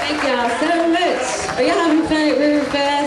Thank y'all so much. Are y'all having fun at River Fest?